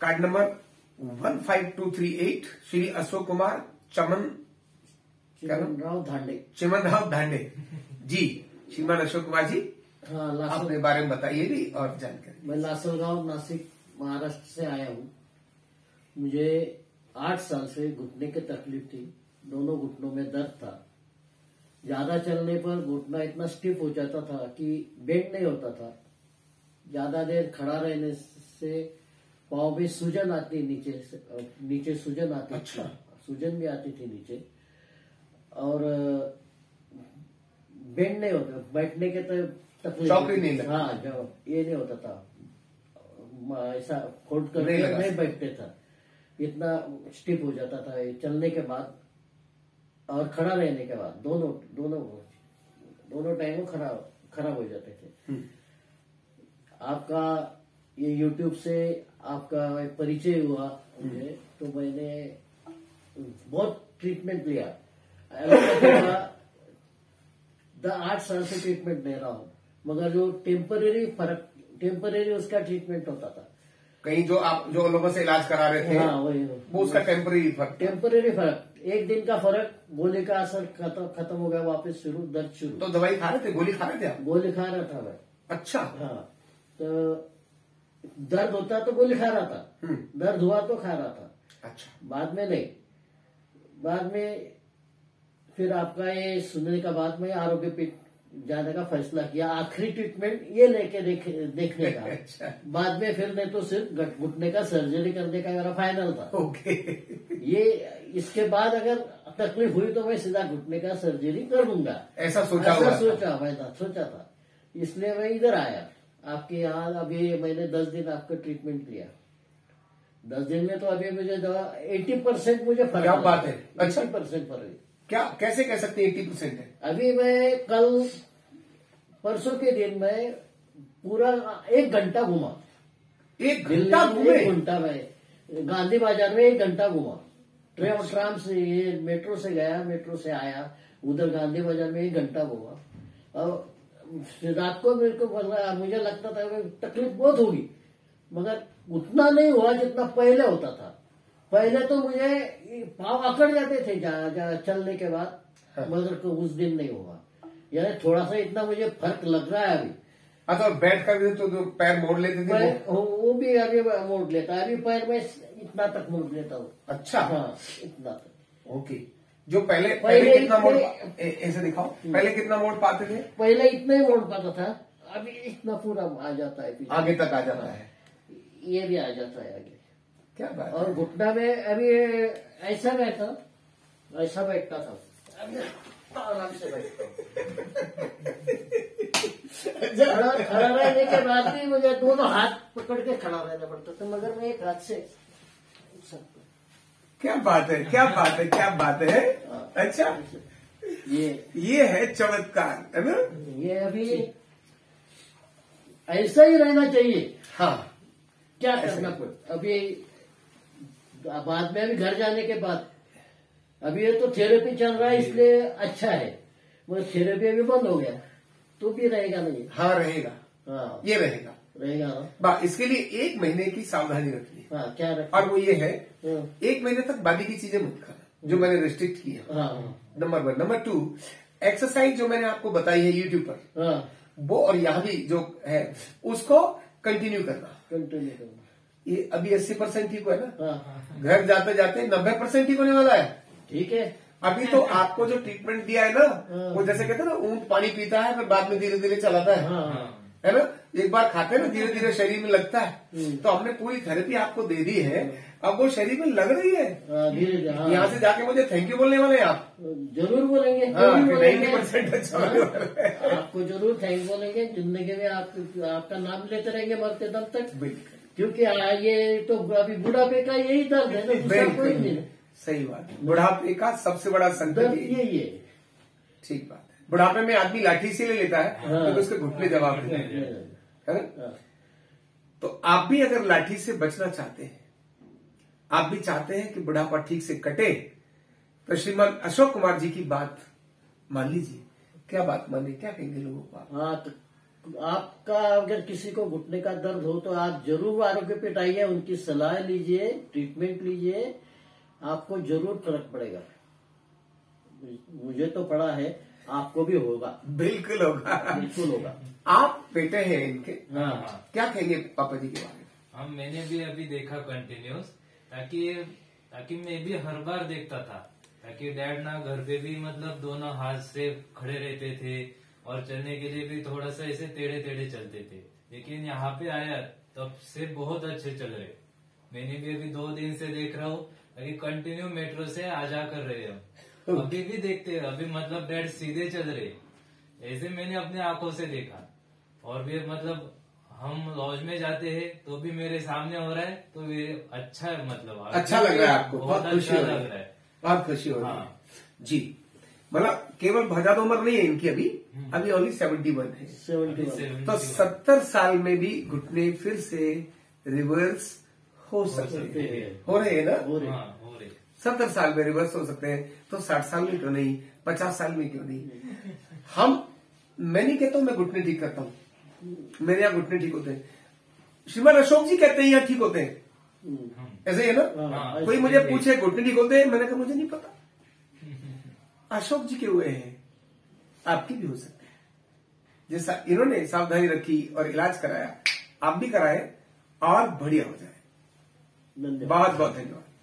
Card number 15238 Shri Ashok Kumar Chimanrao Dhande ji. श्रीमान अशोक कुमार जी, आप अपने बारे में बताइए भी और जानकारी। मैं लासलगाव नासिक महाराष्ट्र से आया हूँ। मुझे 8 साल से घुटने की तकलीफ थी, दोनों घुटनों में दर्द था। ज्यादा चलने पर घुटना इतना स्टिफ हो जाता था कि बेंड नहीं होता था। ज्यादा देर खड़ा रहने से पाँव में सूजन आती, नीचे सूजन आती। अच्छा। सूजन भी आती थी नीचे, और बेंड नहीं होता, बैठने के तकलीफ। हाँ, ये नहीं होता था, ऐसा खोट कर नहीं बैठते था, इतना स्टिफ हो जाता था। चलने के बाद और खड़ा रहने के बाद दोनों टाइम खराब हो जाते थे। आपका ये यूट्यूब से आपका परिचय हुआ मुझे, तो मैंने बहुत ट्रीटमेंट लिया। 8 साल से ट्रीटमेंट दे रहा हूँ, मगर जो टेम्पररी उसका ट्रीटमेंट होता था। कहीं जो आप जो लोगों से इलाज करा रहे थे, हाँ, वो उसका टेम्पररी फर्क, एक दिन का फर्क, गोली का असर खत्म हो गया, वापस दर्द शुरू। तो दवाई खा रहे थे, गोली खा रहे थे आप? गोली खा रहा था मैं। अच्छा। हाँ, तो दर्द होता तो गोली खा रहा था, दर्द हुआ तो खा रहा था। अच्छा। बाद में नहीं, बाद में फिर आपका ये सुनने के बाद में आरोग्य पीठ जाने का फैसला किया। आखिरी ट्रीटमेंट ये लेके देखने का। अच्छा। बाद में फिर नहीं तो सिर्फ घुटने का सर्जरी करने का मेरा फाइनल था। ओके। ये इसके बाद अगर तकलीफ हुई तो मैं सीधा घुटने का सर्जरी कर दूंगा, ऐसा सोचा था। इसलिए मैं इधर आया आपके यहाँ। अभी मैंने 10 दिन आपका ट्रीटमेंट लिया। 10 दिन में तो अभी मुझे 80% मुझे फर्क। क्या बात है। 80% फर्क क्या, कैसे कह सकते हैं 80% है? अभी मैं परसों के दिन में पूरा 1 घंटा घूमा। 1 घंटा घूमे? 1 घंटा में गांधी बाजार में 1 घंटा घूमा। ट्राम से, ये मेट्रो से गया, मेट्रो से आया, उधर गांधी बाजार में 1 घंटा घूमा। और रात को मेरे को मुझे लगता था तकलीफ बहुत होगी, मगर उतना नहीं हुआ जितना पहले होता था। पहले तो मुझे पाँव अकड़ जाते थे चलने के बाद, मगर उस दिन नहीं हुआ। यानी थोड़ा सा इतना मुझे फर्क लग रहा है अभी। अच्छा। बैठ कर तो पैर मोड़ लेते थे? वो भी अभी मोड़ लेता है, अभी पैर में इतना तक मोड़ लेता हूँ। अच्छा। हाँ, इतना तक। ओके। जो पहले कितना मोड़, ऐसे दिखाओ, पहले कितना मोड़ पाते थे? पहले इतना ही मोड़ पाता था, अभी इतना पूरा आ जाता है, आगे तक आ जाता है, ये भी आ जाता है आगे। क्या बात। और घुटना में अभी ऐसा बैठता था, अभी आराम से बैठता। खड़ा रहने के बाद भी मुझे दोनों हाथ पकड़ के खड़ा रहना पड़ता था, मगर मैं एक हाथ से। क्या बात है। अच्छा, ये है चमत्कार, है ना? ये अभी ऐसा ही रहना चाहिए। हाँ, क्या करना पड़ता। अभी बाद में, अभी घर जाने के बाद, अभी ये तो थेरेपी चल रहा है इसलिए अच्छा है, मगर थेरेपी अभी बंद हो गया तो भी रहेगा नहीं। हाँ, रहेगा। हाँ, ये रहेगा। इसके लिए 1 महीने की सावधानी रखनी है। हाँ, क्या रखना? और वो ये है, 1 महीने तक बाकी की चीजें मत खाना, जो मैंने रिस्ट्रिक्ट की है। नंबर 1। नंबर 2, एक्सरसाइज जो मैंने आपको बताई है यूट्यूब पर, वो और यहाँ भी जो है उसको कंटिन्यू करना। ये अभी 80% ठीक है ना? घर जाते जाते 90% ठीक होने वाला है। ठीक है। अभी तो आपको जो ट्रीटमेंट दिया है ना, वो जैसे कहते हैं ना, ऊंट पानी पीता है फिर बाद में धीरे धीरे चलाता है ना? एक बार खाते ना, धीरे धीरे शरीर में लगता है। तो हमने पूरी थेरेपी आपको दे दी है, अब वो शरीर में लग रही है। यहाँ से जाके मुझे थैंक यू बोलने वाले हैं आप? जरूर बोलेंगे। 90% अच्छा आपको जरूर थैंक यू बोलेंगे। जिंदगी में आपका नाम लेते रहेंगे मरते दम तक, क्योंकि ये तो अभी बुढ़ापे का यही दर्द है। सही बात। बुढ़ापे का सबसे बड़ा संकट यही है। ठीक बात। बुढ़ापे में आदमी लाठी से ले लेता है, तो उसके घुटने जवाब देते हैं। तो आप भी अगर लाठी से बचना चाहते हैं, आप भी चाहते हैं कि बुढ़ापा ठीक से कटे, तो श्रीमान अशोक कुमार जी की बात मान लीजिए। क्या बात माने, क्या कहेंगे लोगों को? हाँ, आपका अगर किसी को घुटने का दर्द हो तो आप जरूर आरोग्य पीठ आइए, उनकी सलाह लीजिए, ट्रीटमेंट लीजिए, आपको जरूर फर्क पड़ेगा। मुझे तो पड़ा है, आपको भी होगा, बिल्कुल होगा, बिल्कुल होगा। आप बेटे हैं इनके, हाँ। क्या कहेंगे पापा जी के बारे में? हाँ, मैंने भी अभी देखा कंटिन्यूस, ताकि मैं भी हर बार देखता था, ताकि डैड ना घर पे भी मतलब दोनों हाथ से खड़े रहते थे और चलने के लिए भी थोड़ा सा ऐसे टेढ़े टेढ़े चलते थे, लेकिन यहाँ पे आया तब से बहुत अच्छे चल रहे। मैंने भी अभी 2 दिन से देख रहा हूँ, कंटिन्यू मेट्रो से आ जा कर रहे हैं, अभी भी देखते हैं, अभी मतलब डैड सीधे चल रहे, ऐसे मैंने अपने आंखों से देखा। और भी मतलब हम लॉज में जाते हैं तो भी मेरे सामने हो रहा है, तो ये अच्छा है, मतलब अच्छा लग रहा है आपको, बहुत खुशी लग रहा है, बहुत खुशी हो रही है। हाँ। जी, मतलब केवल भजाद उम्र नहीं है इनकी, अभी ओनली 71 है, 71 तो 70 साल में भी घुटने फिर से रिवर्स हो सकते हैं। हो रहे हैं ना, हो रहे, 70 साल में रिवर्स हो सकते हैं, तो 60 साल में क्यों नहीं, 50 साल में क्यों नहीं। मैं नहीं कहता हूँ, मैं घुटने ठीक करता हूँ, मेरे यहाँ घुटने ठीक होते हैं। श्रीमान अशोक जी कहते हैं यहाँ ठीक होते हैं, ऐसे है ना। कोई मुझे पूछे घुटने ठीक होते हैं, मैंने कहा मुझे नहीं पता। अशोक जी के हुए हैं, आपके भी हो सकते हैं। जैसा इन्होंने सावधानी रखी और इलाज कराया, आप भी कराए और बढ़िया हो जाए। बहुत बहुत धन्यवाद।